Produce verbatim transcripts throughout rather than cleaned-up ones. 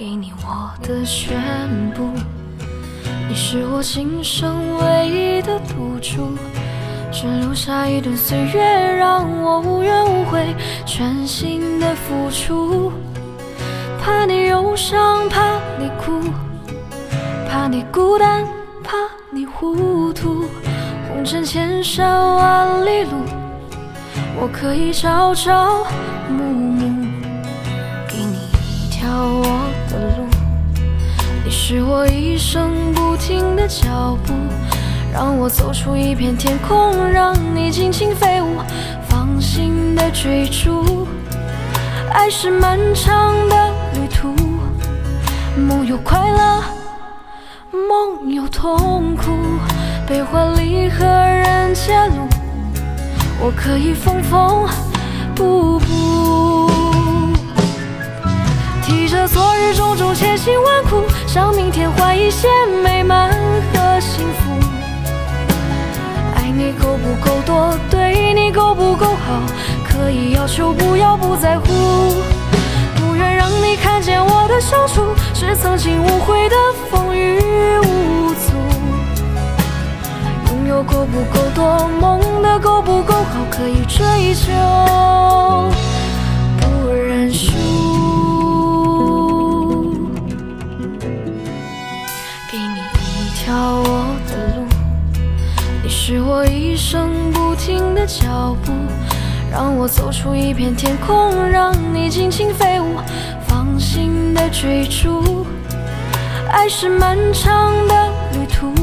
给你我的全部，你是我今生唯一的赌注，只留下一段岁月，让我无怨无悔，全心的付出。怕你忧伤，怕你哭，怕你孤单，怕你糊涂。红尘千山万里路，我可以朝朝暮暮，给你一条我的路。你是我一生不停的脚步，让我走出一片天空，让你尽情飞舞，放心的追逐。爱是漫长的旅途，梦有快乐，梦有痛苦，悲欢离合人间路，我可以缝缝补补。提着昨日种种千辛万苦，向明天换一些美满和幸福。爱你够不够多，对你够不够好，可以要求，不要不在乎。不愿让你看见我的相处是曾经无悔的风雨无阻。拥有够不够多，梦的够不够好，可以追求，不认输。给你一条我的路，你是我一生不停的脚步，让我走出一片天空，让你尽情飞舞，放心的追逐。爱是漫长的旅途，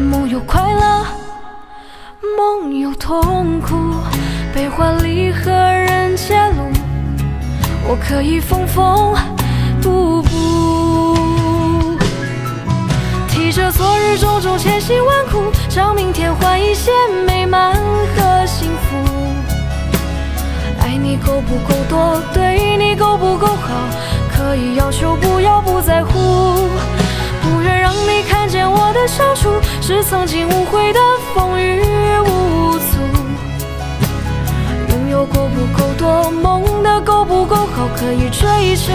梦有快乐，梦有痛苦，悲欢离合人间路，我可以缝缝补补。提着昨日种种千辛万苦，向明天换一些美满和幸福。爱你够不够多，对你够不够好，可以要求，不要不在乎。不愿让你看见我的相处是曾经无悔的风雨无阻。拥有够不够多，梦的够不够好，可以追求，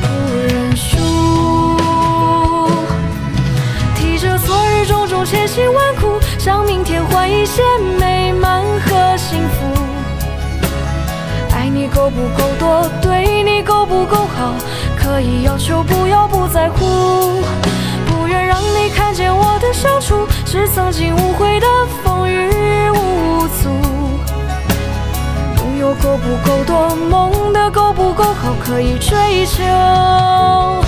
不认输。提着昨日种种千辛万苦，向明天换一些美满和幸福。爱你够不够多，对你够不够好，可以要求，不要不在乎。不愿让你看见我的相处是曾经无悔的风雨无阻。拥有够不够多，梦的够不够好，可以追求。